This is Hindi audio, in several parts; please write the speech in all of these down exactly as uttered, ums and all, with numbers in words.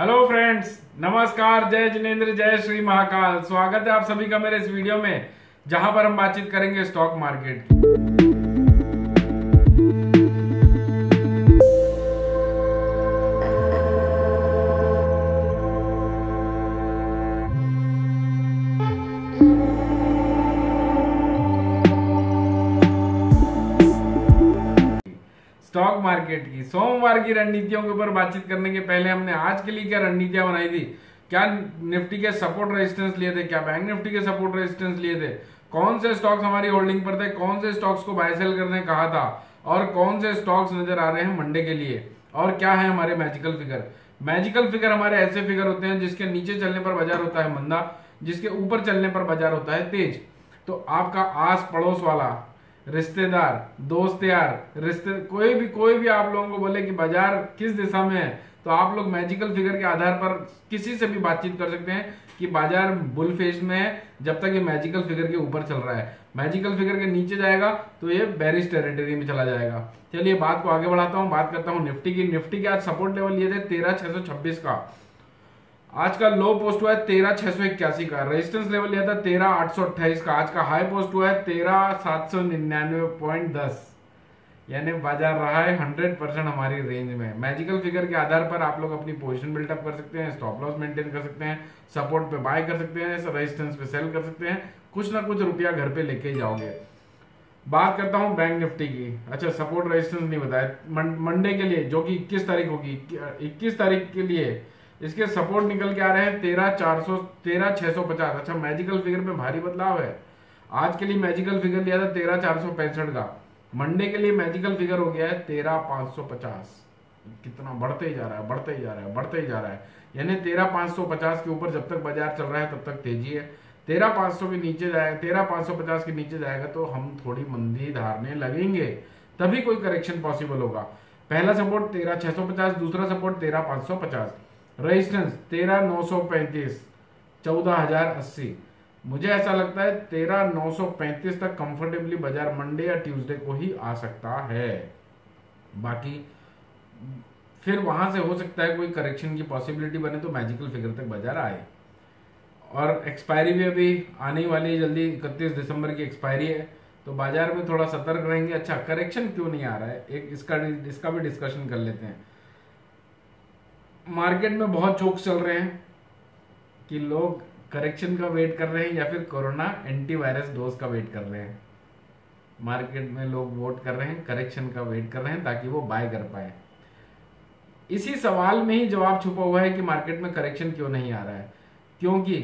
हेलो फ्रेंड्स, नमस्कार, जय जिनेंद्र, जय श्री महाकाल। स्वागत है आप सभी का मेरे इस वीडियो में, जहां पर हम बातचीत करेंगे स्टॉक मार्केट स्टॉक मार्केट की सोमवार की रणनीतियों के ऊपर बातचीत करने के पहले हमने आज के लिए क्या रणनीतियां बनाई थी, क्या निफ्टी के सपोर्ट रेजिस्टेंस लिए थे, क्या बैंक निफ्टी के सपोर्ट रेजिस्टेंस लिए थे, कौन से स्टॉक्स हमारी होल्डिंग पर थे, कौन से स्टॉक्स को बाय सेल करने कहा था और कौन से स्टॉक्स नजर आ रहे हैं मंडे के लिए, और क्या है हमारे मैजिकल फिगर। मैजिकल फिगर हमारे ऐसे फिगर होते हैं जिसके नीचे चलने पर बाजार होता है मंदा, जिसके ऊपर चलने पर बाजार होता है तेज। तो आपका आस पड़ोस वाला, रिश्तेदार, दोस्त यार, रिश्ते कोई भी कोई भी आप लोगों को बोले कि बाजार किस दिशा में है, तो आप लोग मैजिकल फिगर के आधार पर किसी से भी बातचीत कर सकते हैं कि बाजार बुल फेज में है जब तक ये मैजिकल फिगर के ऊपर चल रहा है। मैजिकल फिगर के नीचे जाएगा तो ये बेरिश टेरिटरी में चला जाएगा। चलिए बात को आगे बढ़ाता हूँ, बात करता हूँ निफ्टी की। निफ्टी के आज सपोर्ट लेवल लिए थे तेरह छह सौ छब्बीस का, आज का लो पोस्ट हुआ है तेरह छह सौ इक्यासी का, रेजिस्टेंस लेवल लिया था तेरह आठ सौ अट्ठाईस का, आज का हाई पोस्ट हुआ है तेरह सात सौ निन्यानवे पॉइंट दस, यानी बाजार रहा है हंड्रेड परसेंट हमारी रेंज में। मैजिकल फिगर के आधार पर आप लोग अपनी पोजीशन बिल्डअप कर सकते हैं, स्टॉप लॉस मेंटेन कर सकते हैं, सपोर्ट पे बाय कर सकते हैं, रेजिस्टेंस पे सेल कर सकते हैं, कुछ ना कुछ रुपया घर पे लेके ही जाओगे। बात करता हूँ बैंक निफ्टी की। अच्छा, सपोर्ट रेजिस्टेंस नहीं बताया मंडे के लिए, जो कि इक्कीस तारीख होगी, इक्कीस तारीख के लिए इसके सपोर्ट निकल के आ रहे हैं तेरह चार सौ तेरह छह सौ पचास। अच्छा, मैजिकल फिगर में भारी बदलाव है। आज के लिए मैजिकल फिगर लिया था तेरह चार सौ पैंसठ का, मंडे के लिए मैजिकल फिगर हो गया है तेरह पाँच सौ पचास। कितना बढ़ते ही जा रहा है, बढ़ते ही जा रहा है, बढ़ते ही जा रहा है, यानी तेरह पाँच सौ पचास के ऊपर जब तक बाजार चल रहा है तब तक तेजी है। तेरह पाँच सौ के नीचे जाएगा, तेरह पाँच सौ पचास के नीचे जाएगा तो हम थोड़ी मंदी धारने लगेंगे, तभी कोई करेक्शन पॉसिबल होगा। पहला सपोर्ट तेरह छह सौ पचास, दूसरा सपोर्ट तेरह पाँच सौ पचास, रेजिस्टेंस तेरह नौ सौ पैंतीस, चौदह हजार अस्सी। मुझे ऐसा लगता है तेरह नौ सौ पैंतीस तक कंफर्टेबली बाजार मंडे या ट्यूसडे को ही आ सकता है, बाकी फिर वहां से हो सकता है कोई करेक्शन की पॉसिबिलिटी बने तो मैजिकल फिगर तक बाजार आए। और एक्सपायरी भी अभी आने वाली है जल्दी, इकतीस दिसंबर की एक्सपायरी है, तो बाजार में थोड़ा सतर्क रहेंगे। अच्छा, करेक्शन क्यों नहीं आ रहा है, एक इसका इसका भी डिस्कशन कर लेते हैं। मार्केट में बहुत जोक्स चल रहे हैं कि लोग करेक्शन का वेट कर रहे हैं या फिर कोरोना एंटीवायरस डोज का वेट कर रहे हैं। मार्केट में लोग वोट कर रहे हैं करेक्शन का वेट कर रहे हैं ताकि वो बाय कर पाए। इसी सवाल में ही जवाब छुपा हुआ है कि मार्केट में करेक्शन क्यों नहीं आ रहा है, क्योंकि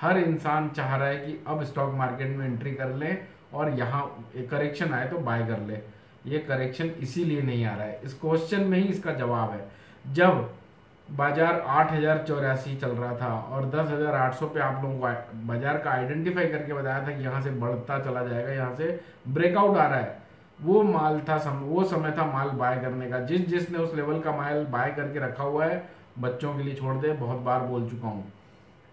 हर इंसान चाह रहा है कि अब स्टॉक मार्केट में एंट्री कर ले और यहाँ करेक्शन आए तो बाय कर ले। ये करेक्शन इसीलिए नहीं आ रहा है, इस क्वेश्चन में ही इसका जवाब है। जब बाजार आठ हजार चौरासी चल रहा था और दस हजार आठ सौ पे आप लोगों को बाजार का आइडेंटिफाई करके बताया था कि यहाँ से बढ़ता चला जाएगा, यहाँ से ब्रेकआउट आ रहा है, वो माल था सम, वो समय था माल बाय करने का। जिस जिसने उस लेवल का माल बाय करके रखा हुआ है बच्चों के लिए छोड़ दे, बहुत बार बोल चुका हूँ।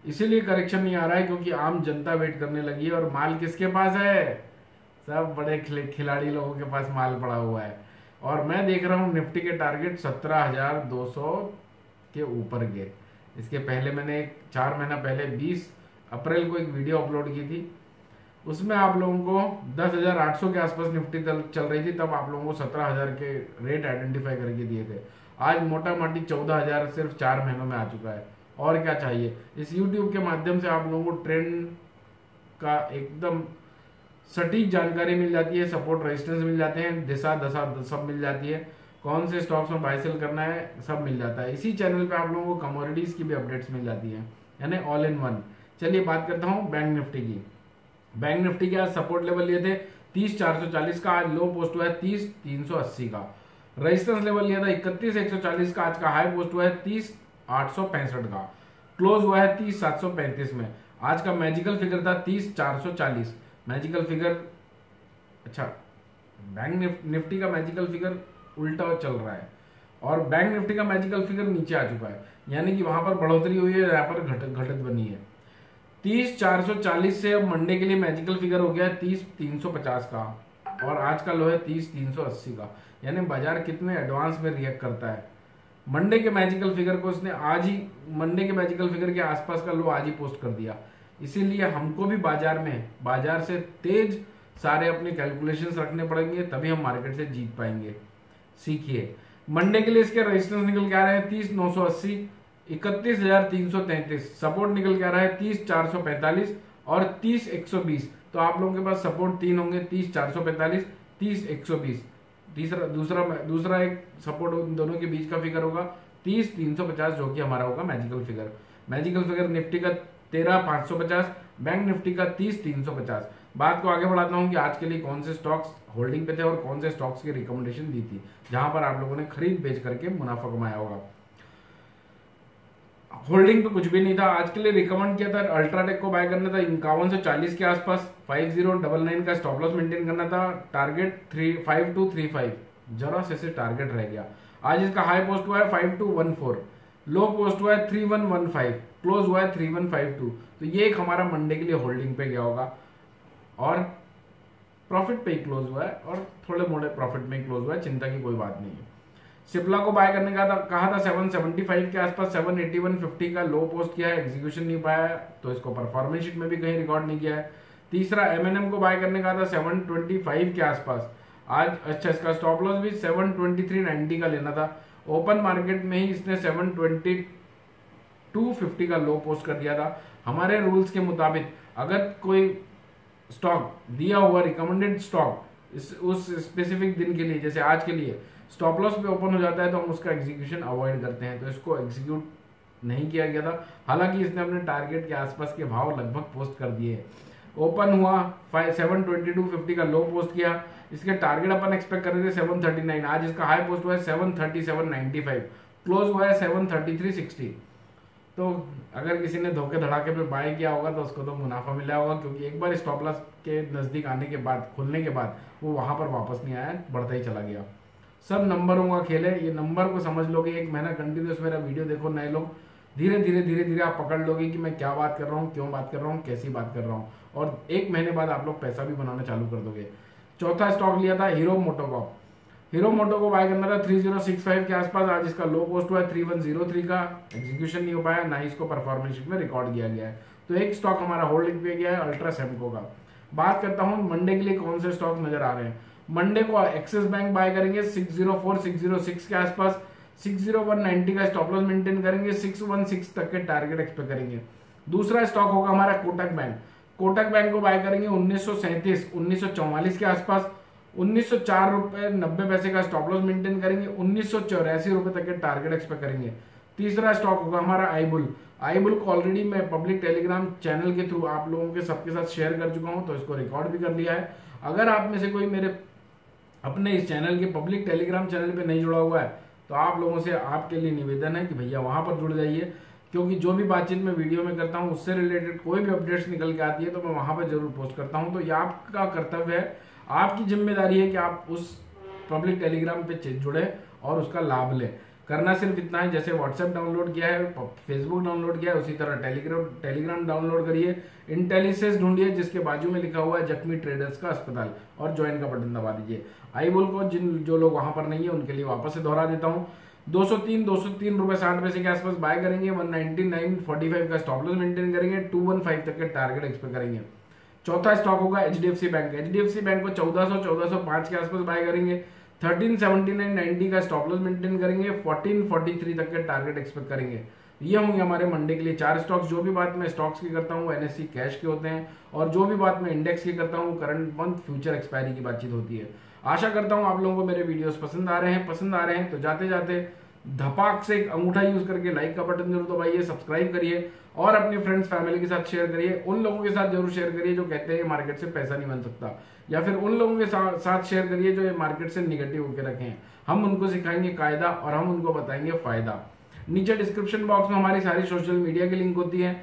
इसीलिए करेक्शन नहीं आ रहा है क्योंकि आम जनता वेट करने लगी है। और माल किसके पास है? सब बड़े खिलाड़ी लोगों के पास माल पड़ा हुआ है। और मैं देख रहा हूँ निफ्टी के टारगेट सत्रह हजार दो सौ के ऊपर गए। इसके पहले मैंने एक चार महीना पहले बीस अप्रैल को एक वीडियो अपलोड की थी, उसमें आप लोगों को दस हजार आठ सौ के आसपास निफ्टी चल रही थी, तब आप लोगों को सत्रह हजार के रेट आइडेंटिफाई करके दिए थे। आज मोटा मोटी चौदह हजार सिर्फ चार महीनों में आ चुका है। और क्या चाहिए? इस यूट्यूब के माध्यम से आप लोगों को ट्रेंड का एकदम सटीक जानकारी मिल जाती है, सपोर्ट रेजिस्टेंस मिल जाते हैं, दिशा दशा सब मिल जाती है, कौन से स्टॉक्स में बाय सेल करना है सब मिल जाता है। इसी चैनल पे आप लोगों को कमोडिटीज की भी अपडेट्स मिल जाती है, यानी ऑल इन वन। चलिए बात करता हूँ बैंक निफ्टी की। बैंक निफ्टी के आज सपोर्ट लेवल लिए थे तीस चार सौ चालीस का, आज लो पोस्ट हुआ है तीस तीन सौ अस्सी का, रेजिस्टेंस लेवल लिया था इकतीस एक सौ चालीस का, आज का हाई पोस्ट हुआ है तीस आठ सौ पैंसठ का, क्लोज हुआ है तीस सात सौ पैंतीस में। आज का मैजिकल फिगर था तीस चार सौ चालीस मैजिकल फिगर। अच्छा, बैंक निफ्टी का मैजिकल फिगर उल्टा चल रहा है और बैंक निफ्टी का मैजिकल फिगर नीचे आ चुका है, यानी कि वहां पर बढ़ोतरी हुई है, यहाँ पर घटत घटत बनी है। तीस चार सौ चालीस से अब मंडे के लिए मैजिकल फिगर हो गया है तीस तीन सौ पचास का और आज का लो है तीस तीन सौ अस्सी का, यानी बाजार कितने एडवांस में रिएक्ट करता है। मंडे के मैजिकल फिगर को इसने आज ही मंडे के मैजिकल फिगर के आसपास का लो आज ही पोस्ट कर दिया। इसीलिए हमको भी बाजार में बाजार से तेज सारे अपने कैलकुलेशंस रखने पड़ेंगे, तभी हम मार्केट से जीत पाएंगे। सीखिए, मंडे के लिए इसके रेजिस्टेंस निकल के आ रहे हैं तीस नौ सौ अस्सी, इकतीस हजार तीन सौ तैंतीस, सपोर्ट निकल के आ रहा है तीस चार सौ पैंतालीस और तीस एक सौ बीस। तो आप लोगों के पास सपोर्ट तीन होंगे, तीस चार सौ पैंतालीस, तीस एक सौ बीस। तीसरा दूसरा दूसरा एक सपोर्ट उन दोनों के बीच का फिगर होगा तीस तीन सौ पचास, जो कि हमारा होगा magical figure. Magical figure Nifty का तेरह पाँच सौ पचास, बैंक निफ्टी का तीस तीन सौ पचास। बात को आगे बढ़ाता हूँ कि आज के लिए कौन से स्टॉक्स होल्डिंग पे थे और कौन से स्टॉक्स की रिकमेंडेशन दी थी, जहां पर आप लोगों ने खरीद बेच करके मुनाफा कमाया होगा। होल्डिंग पे कुछ भी नहीं था। आज के लिए रिकमेंड किया था अल्ट्राटेक को बाय करना था इक्यावन सौ चालीस के आसपास, फाइव जीरो डबल नाइन का स्टॉप लॉस मेंटेन करना था, target three five two three five जरा से टारगेट रह गया। आज इसका हाई पोस्ट हुआ है five two one four, low post हुआ है three one one five, close हुआ है थ्री वन फाइव टू। तो ये एक हमारा मंडे के लिए होल्डिंग पे गया होगा और प्रॉफिट पे ही क्लोज हुआ है और थोड़े मोड़े प्रॉफिट में ही क्लोज हुआ है, चिंता की कोई बात नहीं है। सिप्ला को बाय करने का था, कहा था सेवन सेवेंटी फाइव के आसपास, सेवन एटी वन फिफ्टी का लो पोस्ट किया है, एग्जीक्यूशन नहीं पाया तो इसको परफॉर्मेंस शीट में भी कहीं रिकॉर्ड नहीं किया है। तीसरा एम एन एम को बाय करने का था सेवन ट्वेंटी फाइव के आसपास, आज अच्छा इसका स्टॉप लॉस भी सेवन ट्वेंटी थ्री नाइंटी का लेना था। ओपन मार्केट में ही इसने सेवन ट्वेंटी टू फिफ्टी का लो पोस्ट कर दिया था। हमारे रूल्स के मुताबिक अगर कोई स्टॉक दिया हुआ रिकमेंडेड स्टॉक इस उस स्पेसिफिक दिन के लिए, जैसे आज के लिए स्टॉप लॉस पे ओपन हो जाता है, तो हम उसका एग्जीक्यूशन अवॉइड करते हैं, तो इसको एग्जीक्यूट नहीं किया गया था। हालांकि इसने अपने टारगेट के आसपास के भाव लगभग पोस्ट कर दिए। ओपन हुआ सेवन ट्वेंटी टू फिफ्टी का लो पोस्ट किया, इसके टारगेट अपन एक्सपेक्ट कर रहे थे सेवन थर्टी नाइन, आज इसका हाई पोस्ट हुआ है seven thirty seven ninety five, close हुआ है सेवन थर्टी थ्री सिक्सटी। तो अगर किसी ने धोखे धड़ाके पे बाय किया होगा तो उसको तो मुनाफा मिला होगा, क्योंकि एक बार स्टॉप लॉस के नज़दीक आने के बाद, खुलने के बाद वो वहाँ पर वापस नहीं आया, बढ़ता ही चला गया। सब नंबरों का खेल है, ये नंबर को समझ लोगे। एक महीना कंटिन्यूस मेरा वीडियो देखो नए लोग, धीरे धीरे धीरे धीरे आप पकड़ लोगे कि मैं क्या बात कर रहा हूँ, क्यों बात कर रहा हूँ, कैसी बात कर रहा हूँ, और एक महीने बाद आप लोग पैसा भी बनाना चालू कर दोगे। चौथा स्टॉक लिया था हीरो मोटोकॉर्प। हीरो मोटो को बाय करना था थ्री जीरो सिक्स फाइव के आसपास, आज इसका लो पोस्ट हुआ है थ्री वन जीरो थ्री का, एग्जीक्यूशन नहीं हो पाया, ना ही इसको परफॉर्मेंस शीट में रिकॉर्ड किया गया है। तो एक स्टॉक हमारा होल्डिंग पे गया है अल्ट्रा सेमको का। बात करता हूँ मंडे के लिए कौन से स्टॉक नजर आ रहे हैं। मंडे को एक्सिस बैंक बाय करेंगे six zero four six zero six के आसपास, सिक्स जीरो वन नाइंटी का स्टॉप लॉस मेंटेन करेंगे, सिक्स वन सिक्स तक के टारगेट एक्सपेक्ट करेंगे। दूसरा स्टॉक होगा हमारा कोटक बैंक। कोटक बैंक को बाय करेंगे उन्नीस सौ सैंतीस उन्नीस सौ चौवालीस के आसपास, उन्नीस सौ चार रुपए नब्बे पैसे का स्टॉप लॉस मेंटेन करेंगे, उन्नीस सौ चौरासी रुपए तक के टारगेट एक्सपेक्ट करेंगे। तीसरा स्टॉक होगा हमारा आईबुल। आईबुल को ऑलरेडी मैं पब्लिक टेलीग्राम चैनल के थ्रू आप लोगों के सबके साथ शेयर कर चुका हूं, तो इसको रिकॉर्ड भी कर लिया है। अगर आप में से कोई मेरे अपने इस चैनल के पब्लिक टेलीग्राम चैनल पर नहीं जुड़ा हुआ है तो आप लोगों से आपके लिए निवेदन है कि भैया वहाँ पर जुड़ जाइए, क्योंकि जो भी बातचीत मैं वीडियो में करता हूँ उससे रिलेटेड कोई भी अपडेट्स निकल के आती है तो मैं वहाँ पर जरूर पोस्ट करता हूँ। तो ये आपका कर्तव्य है, आपकी जिम्मेदारी है कि आप उस पब्लिक टेलीग्राम पे जुड़े और उसका लाभ लें। करना सिर्फ इतना है, जैसे व्हाट्सएप डाउनलोड किया है, फेसबुक डाउनलोड किया है, उसी तरह टेलीग्राम टेलीग्राम डाउनलोड करिए। इंटेलिसेस ढूंढिए जिसके बाजू में लिखा हुआ है जख्मी ट्रेडर्स का अस्पताल, और ज्वाइन का बटन दबा दीजिए। आईबोल को जिन जो लोग वहाँ पर नहीं है उनके लिए वापस से दोहरा देता हूँ, दो सौ तीन दो सौ तीन रुपये साठ पैसे के आसपास बाय करेंगे, one ninety nine forty five का स्टॉप लॉस मेंटेन करेंगे, टू वन फाइव तक के टारगेट एक्सपेक्ट करेंगे। चौथा स्टॉक होगा H D F C bank. H D F C bank को चौदह सौ चौदह सौ पाँच के आसपास बाय करेंगे, थर्टीन सेवेंटी नाइन नाइंटी का स्टॉप लॉस मेंटेन करेंगे, फोर्टीन फोर्टी थ्री तक के टारगेट एक्सपेक्ट करेंगे। ये होंगे हमारे मंडे के लिए चार स्टॉक्स। जो भी बात मैं स्टॉक्स की करता हूँ एन एस सी कैश के होते हैं, और जो भी बात मैं इंडेक्स की करता हूँ करंट मंथ फ्यूचर एक्सपायरी की बातचीत होती है। आशा करता हूँ आप लोगों को मेरे वीडियोस पसंद आ रहे हैं पसंद आ रहे हैं तो जाते जाते धपाक से एक अंगूठा यूज करके लाइक का बटन जरूर दबाइए, सब्सक्राइब करिए और अपने फ्रेंड्स फैमिली के साथ शेयर करिए। उन लोगों के साथ जरूर शेयर करिए जो कहते हैं मार्केट से पैसा नहीं बन सकता, या फिर उन लोगों के साथ साथ शेयर करिए जो ये मार्केट से निगेटिव होकर रखे हैं। हम उनको सिखाएंगे कायदा और हम उनको बताएंगे फायदा। नीचे डिस्क्रिप्शन बॉक्स में हमारी सारी सोशल मीडिया की लिंक होती है,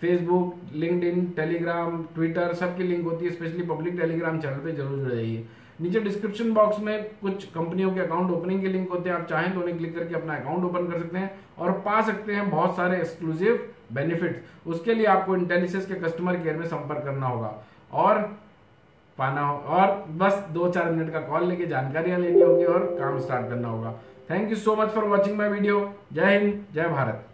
फेसबुक, लिंक्डइन, टेलीग्राम, ट्विटर, सबकी लिंक होती है। स्पेशली पब्लिक टेलीग्राम चैनल पर जरूर जुड़ जाइए। नीचे डिस्क्रिप्शन बॉक्स में कुछ कंपनियों के अकाउंट ओपनिंग के लिंक होते हैं, आप चाहें तो उन्हें क्लिक करके अपना अकाउंट ओपन कर सकते हैं और पा सकते हैं बहुत सारे एक्सक्लूसिव बेनिफिट्स। उसके लिए आपको इंटेलिसेस के कस्टमर केयर में संपर्क करना होगा और पाना हो, और बस दो चार मिनट का कॉल लेके जानकारियां लेनी होगी और काम स्टार्ट करना होगा। Thank you so much for watching my video. जय हिंद, जय भारत।